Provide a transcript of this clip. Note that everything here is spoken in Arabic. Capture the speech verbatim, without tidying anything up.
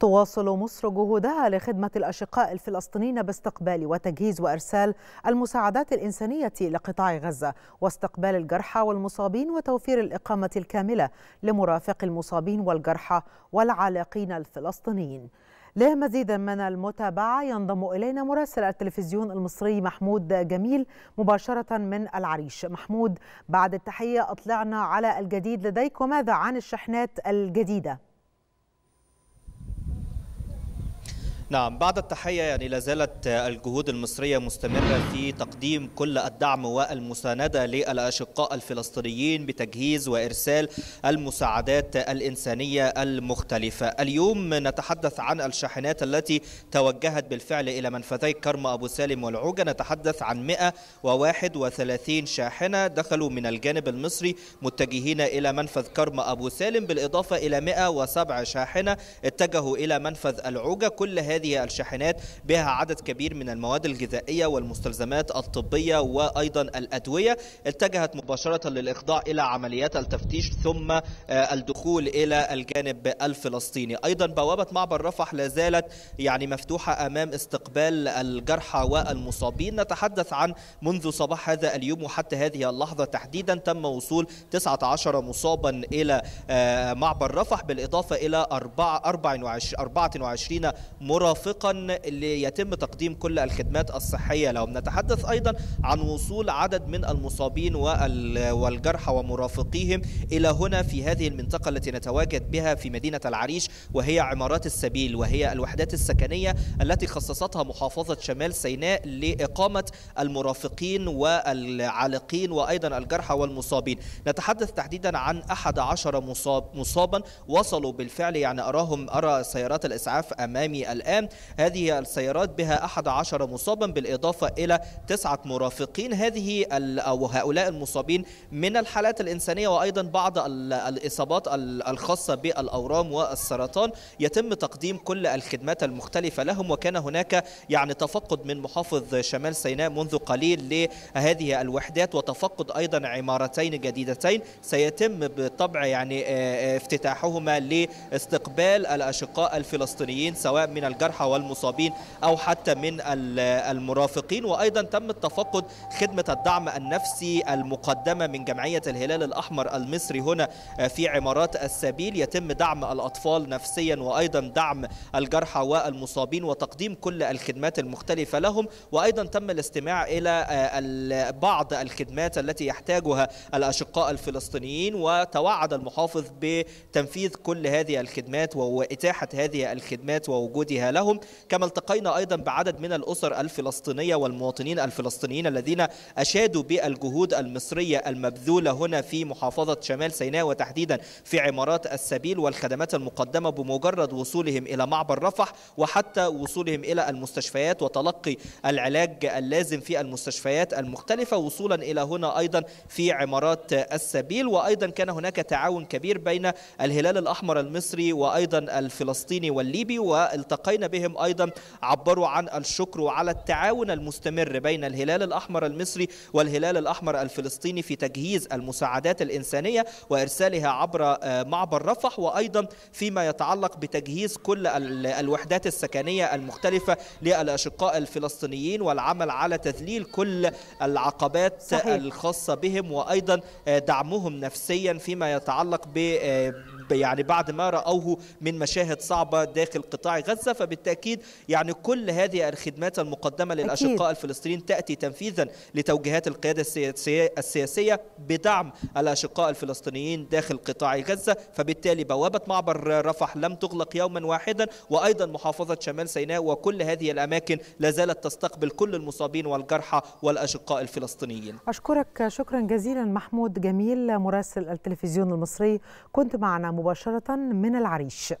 تواصل مصر جهودها لخدمة الأشقاء الفلسطينيين باستقبال وتجهيز وإرسال المساعدات الإنسانية لقطاع غزة واستقبال الجرحى والمصابين وتوفير الإقامة الكاملة لمرافق المصابين والجرحى والعالقين الفلسطينيين. لمزيد من المتابعة ينضم إلينا مراسل التلفزيون المصري محمود جميل مباشرة من العريش. محمود، بعد التحية أطلعنا على الجديد لديك وماذا عن الشحنات الجديدة؟ نعم، بعد التحية يعني لازالت الجهود المصرية مستمرة في تقديم كل الدعم والمساندة للأشقاء الفلسطينيين بتجهيز وإرسال المساعدات الإنسانية المختلفة. اليوم نتحدث عن الشاحنات التي توجهت بالفعل إلى منفذي كرم أبو سالم والعوجة. نتحدث عن مئة وواحد وثلاثين شاحنة دخلوا من الجانب المصري متجهين إلى منفذ كرم أبو سالم، بالإضافة إلى مئة وسبعة شاحنة اتجهوا إلى منفذ العوجة. كل هذه هذه الشاحنات بها عدد كبير من المواد الغذائية والمستلزمات الطبية وأيضا الأدوية، اتجهت مباشرة للإخضاع إلى عمليات التفتيش ثم الدخول إلى الجانب الفلسطيني. أيضا بوابة معبر رفح لا زالت يعني مفتوحة أمام استقبال الجرحى والمصابين. نتحدث عن منذ صباح هذا اليوم وحتى هذه اللحظة تحديدا تم وصول تسعة عشر مصابا إلى معبر رفح، بالإضافة إلى أربعة وعشرين مرة مرافقا ليتم تقديم كل الخدمات الصحية لهم. نتحدث أيضا عن وصول عدد من المصابين والجرحى ومرافقيهم إلى هنا في هذه المنطقة التي نتواجد بها في مدينة العريش، وهي عمارات السبيل، وهي الوحدات السكنية التي خصصتها محافظة شمال سيناء لإقامة المرافقين والعالقين وأيضا الجرحى والمصابين. نتحدث تحديدا عن أحد عشر مصاب مصابا وصلوا بالفعل، يعني أراهم أرى سيارات الإسعاف أمامي الآن. هذه السيارات بها أحد عشر مصابا بالإضافة إلى تسعة مرافقين. هذه أو هؤلاء المصابين من الحالات الإنسانية وأيضا بعض الإصابات الخاصة بالأورام والسرطان، يتم تقديم كل الخدمات المختلفة لهم. وكان هناك يعني تفقد من محافظ شمال سيناء منذ قليل لهذه الوحدات وتفقد أيضا عمارتين جديدتين سيتم بالطبع يعني افتتاحهما لاستقبال الأشقاء الفلسطينيين سواء من الجرحى والمصابين أو حتى من المرافقين. وأيضا تم التفقد خدمة الدعم النفسي المقدمة من جمعية الهلال الأحمر المصري هنا في عمارات السبيل، يتم دعم الأطفال نفسيا وأيضا دعم الجرحى والمصابين وتقديم كل الخدمات المختلفة لهم. وأيضا تم الاستماع إلى بعض الخدمات التي يحتاجها الأشقاء الفلسطينيين، وتوعد المحافظ بتنفيذ كل هذه الخدمات وإتاحة هذه الخدمات ووجودها لهم. كما التقينا أيضا بعدد من الأسر الفلسطينية والمواطنين الفلسطينيين الذين أشادوا بالجهود المصرية المبذولة هنا في محافظة شمال سيناء وتحديدا في عمارات السبيل والخدمات المقدمة بمجرد وصولهم إلى معبر رفح وحتى وصولهم إلى المستشفيات وتلقي العلاج اللازم في المستشفيات المختلفة وصولا إلى هنا أيضا في عمارات السبيل. وأيضا كان هناك تعاون كبير بين الهلال الأحمر المصري وأيضا الفلسطيني والليبي، والتقى بهم أيضا عبروا عن الشكر على التعاون المستمر بين الهلال الأحمر المصري والهلال الأحمر الفلسطيني في تجهيز المساعدات الإنسانية وإرسالها عبر معبر رفح، وأيضا فيما يتعلق بتجهيز كل الوحدات السكنية المختلفة للأشقاء الفلسطينيين والعمل على تذليل كل العقبات صحيح. الخاصة بهم، وأيضا دعمهم نفسيا فيما يتعلق ب يعني بعد ما رأوه من مشاهد صعبة داخل قطاع غزة. فبالتأكيد يعني كل هذه الخدمات المقدمة للأشقاء الفلسطينيين تأتي تنفيذا لتوجيهات القيادة السياسية بدعم الأشقاء الفلسطينيين داخل قطاع غزة. فبالتالي بوابة معبر رفح لم تغلق يوما واحدا، وأيضا محافظة شمال سيناء وكل هذه الأماكن لا زالت تستقبل كل المصابين والجرحى والأشقاء الفلسطينيين. أشكرك شكرا جزيلا محمود جميل مراسل التلفزيون المصري، كنت معنا مباشرة من العريش.